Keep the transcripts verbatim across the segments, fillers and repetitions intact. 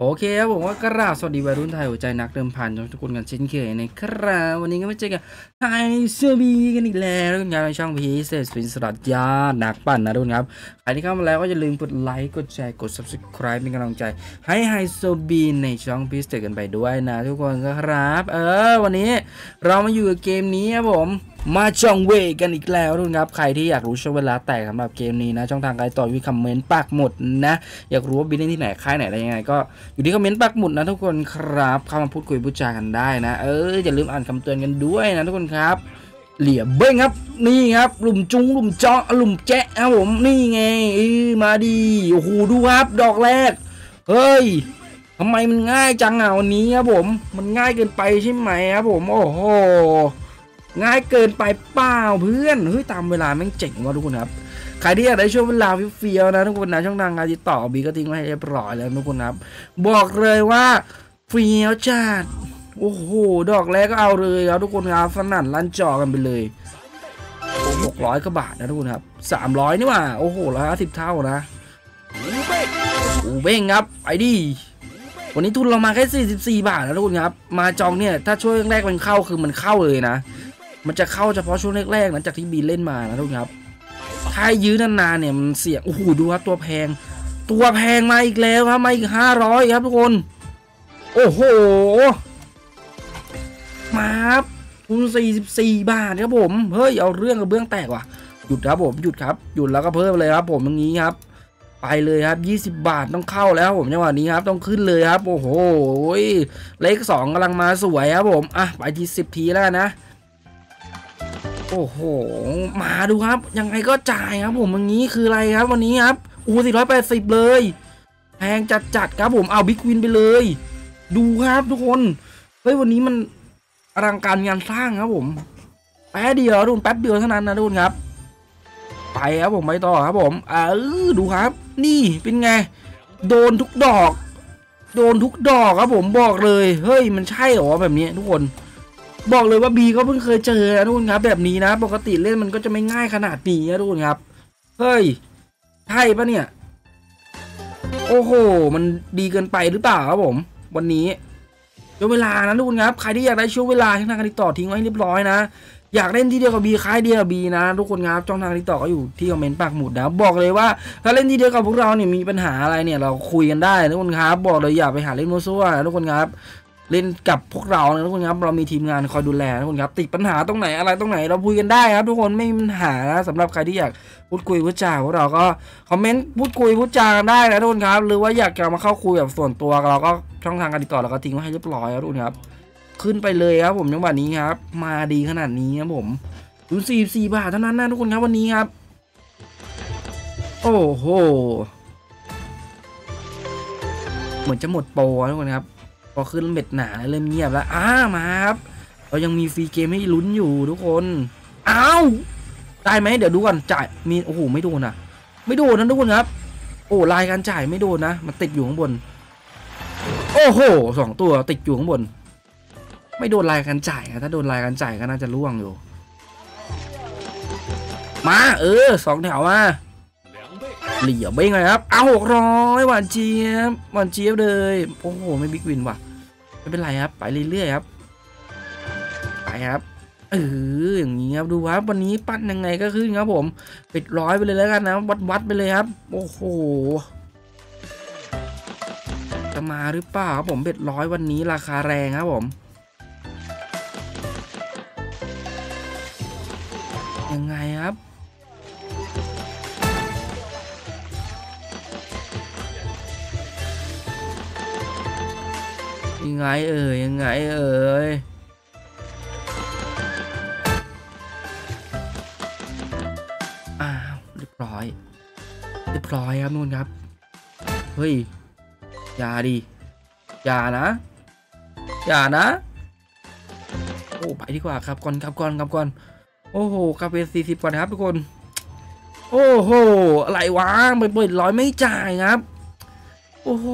โอเคครับผมว่ากราบสวัสดีวัยรุ่นไทยหัวใจนักเดิมพันทุกคนกันเช่นเคยนะครับวันนี้ก็ไม่เจอกันไฮเซอร์บีกันอีกแล้วทุกคนในช่องพีเซสฟินสลัดยาหนักปั่นนะทุกคนครับใครที่เข้ามาแล้วก็อย่าลืมกดไลค์กดแชร์กด ซับสไครบ์ เป็นกำลังใจให้ไฮเซอร์บีในช่องพีเซสกันไปด้วยนะทุกคนครับเออวันนี้เรามาอยู่กับเกมนี้ครับผมมาช่องเวกันอีกแล้วทุกคนครับใครที่อยากรู้ช่วงเวลาแตกสำหรับเกมนี้นะช่องทางการต่อวิคอมเมนต์ปากหมุดนะอยากรู้ว่าบินได้ที่ไหนค่ายไหนอะไรยังไงก็อยู่ที่คอมเมนต์ปากหมุดนะทุกคนครับเข้ามาพูดคุยพูดจากันได้นะเอออย่าลืมอ่านคำเตือนกันด้วยนะทุกคนครับเหลี่ยมเบ้งครับนี่ครับหลุมจุ้งหลุมเจาะหลุมแจ๊ะครับผมนี่ไงมาดีโอ้โหดูครับดอกแรกเฮ้ยทำไมมันง่ายจังอ่ะวันนี้ครับผมมันง่ายเกินไปใช่ไหมครับผมโอ้โหง่ายเกินไปเปล่าเพื่อนเฮ้ยตามเวลาแม่งเจ๋งว่ะทุกคนครับใครที่อยากได้ช่วงเวลาเฟี้ยวๆนะทุกคนนะช่องทางการติดต่อบีก็ทิ้งไว้ให้เรียบร้อยแล้วทุกคนครับบอกเลยว่าเฟี้ยวจัดโอ้โหดอกแรกก็เอาเลยครับทุกคนครับสนั่นลั่นจอกันไปเลยหกร้อยกว่าบาทนะทุกคนครับสามร้อยนี่ว่าโอ้โหร้อยสิบเท่านะอูเบ้งครับไอ้ดิวันนี้ทุนเรามาแค่สี่สิบสี่บาทนะทุกคนครับมาจองเนี่ยถ้าช่วงแรกมันเข้าคือมันเข้าเลยนะมันจะเข้าเฉพาะช่วงแรกๆหลังจากที่บีเล่นมานะทุกคนครับถ้ายื้อนานๆเนี่ยมันเสี่ยงโอ้โหดูครับตัวแพงตัวแพงมาอีกแล้วครับมาอีกห้าร้อยครับทุกคนโอ้โหมาครับทุนสี่สิบสี่บาทครับผมเฮ้ยเอาเรื่องกับเบื้องแตกว่ะหยุดครับผมหยุดครับหยุดแล้วก็เพิ่มเลยครับผมอย่างนี้ครับไปเลยครับยี่สิบบาทต้องเข้าแล้วผมจังหวะนี้ครับต้องขึ้นเลยครับโอ้โหเลขสองกำลังมาสวยครับผมอ่ะไปทีสิบทีแล้วนะโอ้โหมาดูครับยังไงก็จ่ายครับผมอย่างนี้คืออะไรครับวันนี้ครับอูสี่ร้อยแปดสิบเลยแพงจัดจัดครับผมเอาบิ๊กวินไปเลยดูครับทุกคนเฮ้ยวันนี้มันอลังการงานสร้างครับผมแป๊บเดียวดูแป๊บเดียวเท่านั้นนะดูครับไปครับผมไปต่อครับผมเออดูครับนี่เป็นไงโดนทุกดอกโดนทุกดอกครับผมบอกเลยเฮ้ยมันใช่หรอแบบนี้ทุกคนบอกเลยว่าบีก็เพิ่งเคยเจอนะทุกคนครับแบบนี้นะปกติเล่นมันก็จะไม่ง่ายขนาดนี้นะทุกคนครับเฮ้ยใช่ปะเนี่ยโอ้โหมันดีเกินไปหรือเปล่าครับผมวันนี้ช่วงเวลานะทุกคนครับใครที่อยากได้ช่วงเวลาช่องทางการติดต่อทิ้งไว้เรียบร้อยนะอยากเล่นที่เดียวกับบีคล้ายเดียวกับบีนะทุกคนครับช่องทางติดต่อก็อยู่ที่คอมเมนต์ปากหมุดนะบอกเลยว่าถ้าเล่นที่เดียวกับพวกเราเนี่ยมีปัญหาอะไรเนี่ยเราคุยกันได้ทุกคนครับบอกเลยอย่าไปหาเล่นมั่วซั่วนะทุกคนครับเล่นกับพวกเรานะทุกคนครับเรามีทีมงานคอยดูแลนะทุกคนครับติดปัญหาตรงไหนอะไรตรงไหนเราคุยกันได้ครับทุกคนไม่มีปัญหานะสำหรับใครที่อยากพูดคุยพูดจาพวกเราก็คอมเมนต์พูดคุยพูดจากันได้นะทุกคนครับหรือว่าอยากจะมาเข้าคุยแบบส่วนตัวเราก็ช่องทางการติดต่อเราก็ทิ้งไว้ให้เรียบร้อยนะทุกคนครับขึ้นไปเลยครับผมจังหวะนี้ครับมาดีขนาดนี้ครับผมดูสี่สิบสี่บาทเท่านั้นนะทุกคนครับวันนี้ครับโอ้โหเหมือนจะหมดโปรนะทุกคนครับพอขึ้นเม็ดหนาเริ่มเงียบแล้วอ้ามาครับเรายังมีฟรีเกมให้ลุ้นอยู่ทุกคนอ้าวได้ไหมเดี๋ยวดูก่อนจ่ายมีโอ้โหไม่โดนนะไม่โดนนะทุกคนครับโอ้ลายการจ่ายไม่โดนนะมันติดอยู่ข้างบนโอ้โหสองตัวติดอยู่ข้างบนไม่โดนลายการจ่ายนะถ้าโดนลายการจ่ายก็น่าจะล่วงอยู่มาเออสองแถวมาเหลี่ยมเบ้งเลยครับเอาหกร้อยหวานเจี๊ยบหวานเจี๊ยบเลยโอ้โหไม่บิ๊กวินว่ะไม่เป็นไรครับไปเรื่อยๆครับไปครับเอออย่างนี้ครับดูครับวันนี้ปั้นยังไงก็ขึ้นครับผมปิดร้อยไปเลยแล้วกันนะวัดๆไปเลยครับโอ้โหจะมาหรือเปล่าครับผมปิดร้อยวันนี้ราคาแรงครับผมยังไงครับยังไงเอ่ยยังไงเอ่ยอ้าวเรียบร้อยเรียบร้อยครับนู่นครับเฮ้ยอย่าดิอย่านะอย่านะโอ้ไปดีกว่าครับก่อนครับก่อนครับก่อนโอ้โหกลับไปสี่สิบก่อนครับทุกคนโอ้โหอะไรวะไปเปิดร้อยไม่จ่ายครับโอ้โห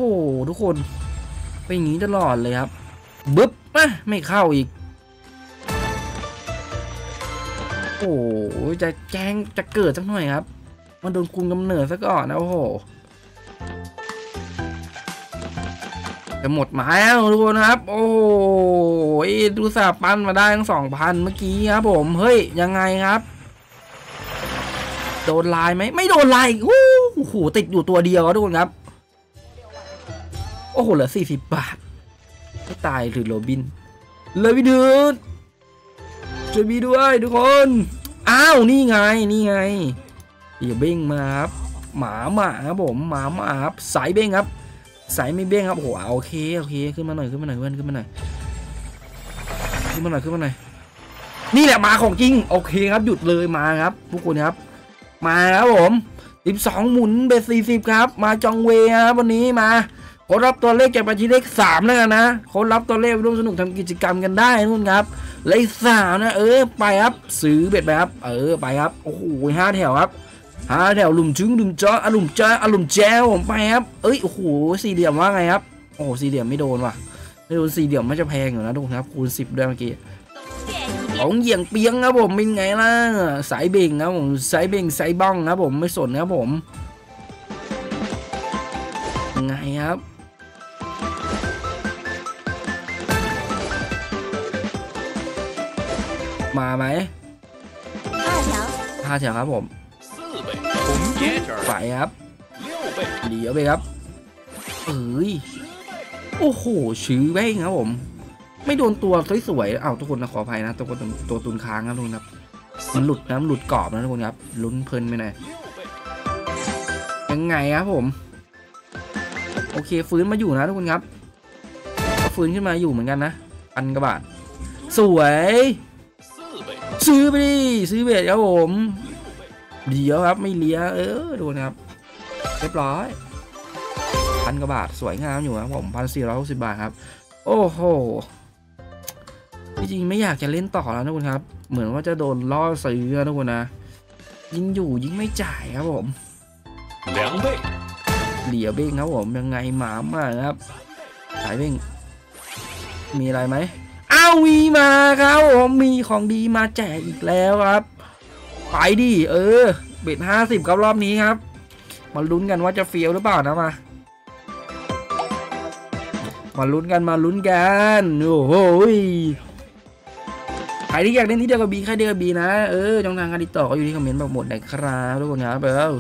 ทุกคนไปอย่างนี้ตลอดเลยครับบึ๊บนะไม่เข้าอีกโอ้จะแจ้งจะเกิดสักหน่อยครับมันโดนคุมกำเนิดซะก่อนนะโอ้โห จะหมดหมายแล้วทุกคนครับโอ้ยดูสาปั้นมาได้ทั้งสองพันเมื่อกี้ครับผมเฮ้ยยังไงครับโดนลายไหมไม่โดนลายโอ้โหติดอยู่ตัวเดียวทุกคนครับโอ้โหเหลือสี่สิบบาทก็ตายหรือโรบินเลยพี่เดือนช่วยบีด้วยทุกคนอ้าวนี่ไงนี่ไงเดี๋ยวเบ้งมาครับหมาหมาครับผมหมาหมาครับสายเบ้งครับสายไม่เบ้งครับโอ้โอเคโอเคขึ้นมาหน่อยขึ้นมาหน่อยเพื่อนขึ้นมาหน่อยขึ้นมาหน่อยขึ้นมาหน่อยนี่แหละมาของจริงโอเคครับหยุดเลยมาครับทุกคนครับมาครับผมสิบสองหมุนเบสสี่สิบครับมาจองเวครับวันนี้มาค้นรับตัวเลขจากบัญชีเลขสามแล้วกันนะค้นรับตัวเลขร่วมสนุกทำกิจกรรมกันได้นู่นครับเลขสามนะเออไปครับซื้อเบ็ดไปครับเออไปครับโอ้โหห้าแถวครับห้าแถวลุ่มจึ้งลุ่มจ้ออลุ่มจ้าอลุ่มแจ้วผมไปครับเอ้ยโอ้โหสี่เหลี่ยมว่าไงครับโอ้สี่เหลี่ยมไม่โดนว่ะไม่โดนสี่เหลี่ยมมันจะแพงอยู่นะทุกคนครับคูณสิบได้เมื่อกี้ของเหยียงเปียงครับผมเป็นไงล่ะสายเบ่งครับผมสายเบ่งสายบ้องครับผมไม่สนครับผมไงครับมาไหมห้าแถวห้าแถวครับผมไปครับเดี๋ยวไปครับเอ้ยโอ้โหชื้อแม่งครับผมไม่โดนตัวสวยๆอ้าวทุกคนนะขออภัยนะตัวตัวตุนค้างครับทุกคนครับมันหลุดนะมันหลุดกรอบนะทุกคนครับลุ้นเพลินไปหน่อยยังไงครับผมโอเคฟื้นมาอยู่นะทุกคนครับฟื้นขึ้นมาอยู่เหมือนกันนะพันกว่าบาทสวยซื้อไปดิซื้อเบ็ดครับผมเดี๋ยวครับไม่เลี้ยเออดูนะครับเรียบร้อยพันกว่าบาทสวยงามอยู่ครับผมพันสี่ร้อยหกสิบบาทครับโอ้โหจริงๆไม่อยากจะเล่นต่อแล้วนะคุณครับเหมือนว่าจะโดนล่อซื้อนะคุณนะยิ่งอยู่ยิ่งไม่จ่ายครับผมเหลียวเบ้งเหลียวเบ้งครับผมยังไงหมามาครับสายเบ้งมีอะไรไหมอ้าวมีมาครับผมมีของดีมาแจกอีกแล้วครับไปดิเออเบ็ดห้าสิบครับรอบนี้ครับมาลุ้นกันว่าจะเฟี้ยวหรือเปล่านะมามาลุ้นกันมาลุ้นกันโอ้โหใครที่อยากเล่นที่เดียวกับบีใครเดียวกับบีนะเออช่องทางการติดต่อก็อยู่ที่คอมเมนต์บอกหมดนะครับทุกคนครับเบล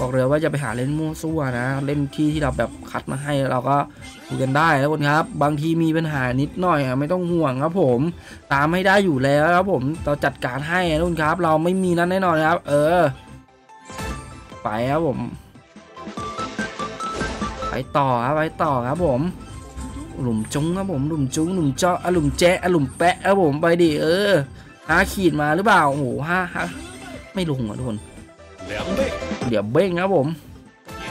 บอกเลยว่าจะไปหาเล่นมั่วซั่วนะเล่นที่ที่เราแบบคัดมาให้เราก็คุยกันได้ทุกคนครับบางทีมีปัญหานิดหน่อยไม่ต้องห่วงครับผมตามให้ได้อยู่แล้วครับผมเราจัดการให้ทุกคนครับเราไม่มีนั้นแน่นอนครับเออไปครับผมไปต่อครับไปต่อครับผมหลุมจุ้งครับผมหลุมจุ้งหลุมเจาะหลุมแจ๊ะหลุมแปะครับผมไปดิเออหาขีดมาหรือเปล่าโอ้โหห้าห้าไม่ลงอ่ะทุกคนเดี๋ยวเบ้งครับผม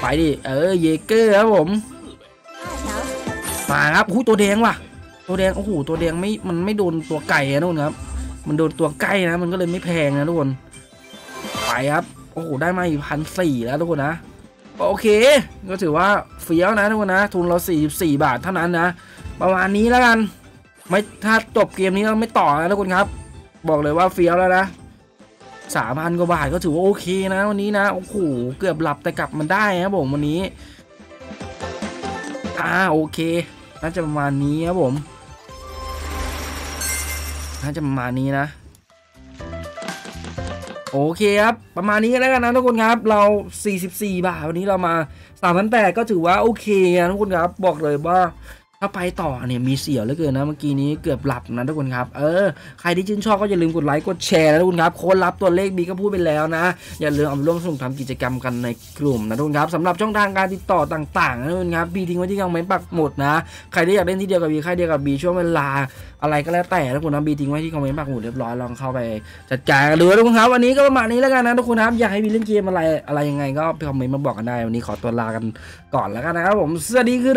ไปดิเออเยเกอร์ครับผมมาครับหูตัวแดงว่ะตัวแดงโอ้โหตัวแดงไม่มันไม่โดนตัวไก่นะทุกคนครับมันโดนตัวไก่นะมันก็เลยไม่แพงนะทุกคนไปครับโอ้โหได้มาอีกพันสี่แล้วทุกคนนะโอเคก็ถือว่าเฟี้ยวนะทุกคนนะทุนเราสี่สิบสี่บาทเท่านั้นนะประมาณนี้แล้วกันไม่ถ้าจบเกมนี้เราไม่ต่อนะทุกคนครับบอกเลยว่าเฟี้ยวแล้วนะสามพันกว่าบาทก็ถือว่าโอเคนะวันนี้นะโอ้โหเกือบหลับแต่กลับมันได้ครับผมวันนี้อ่าโอเคน่าจะประมาณนี้ครับผมน่าจะประมาณนี้นะโอเคครับประมาณนี้แล้วกันนะทุกคนครับเราสี่สิบสี่บาทวันนี้เรามาสามพันแปดก็ถือว่าโอเคนะทุกคนครับบอกเลยว่าถ้าไปต่อเนี่ยมีเสียวเหลือเกินนะเมื่อกี้นี้เกือบหลับนะทุกคนครับเออใครที่ชื่นชอบก็อย่าลืมกดไลค์กดแชร์นะทุกคนครับโค้ดลับตัวเลขบีก็พูดไปแล้วนะอย่าลืมเอาร่วมสนุกทำกิจกรรมกันในกลุ่มนะทุกคนครับสำหรับช่องทางการติดต่อต่างๆนะทุกคนครับบีทิ้งไว้ที่คอมเมนต์ปักหมุดนะใครที่อยากเล่นที่เดียวกับบีใครเดียวกับบีช่วงเวลาอะไรก็แล้วแต่นะทุกคนนะบีทิ้งไว้ที่คอมเมนต์ปักหมุดเรียบร้อยลองเข้าไปจัดการกันดูนะทุกคนครับวันนี้ก็ประมาณนี้แล้วกันนะทุกคนครับอยากให้บีเล่นเกมอะไรอะไรยังไงก็คอมเมนต์มาบอกกันได้วันนี้ขอตัวลากันก่อนแล้วกันนะครับผมสวัสดีคือ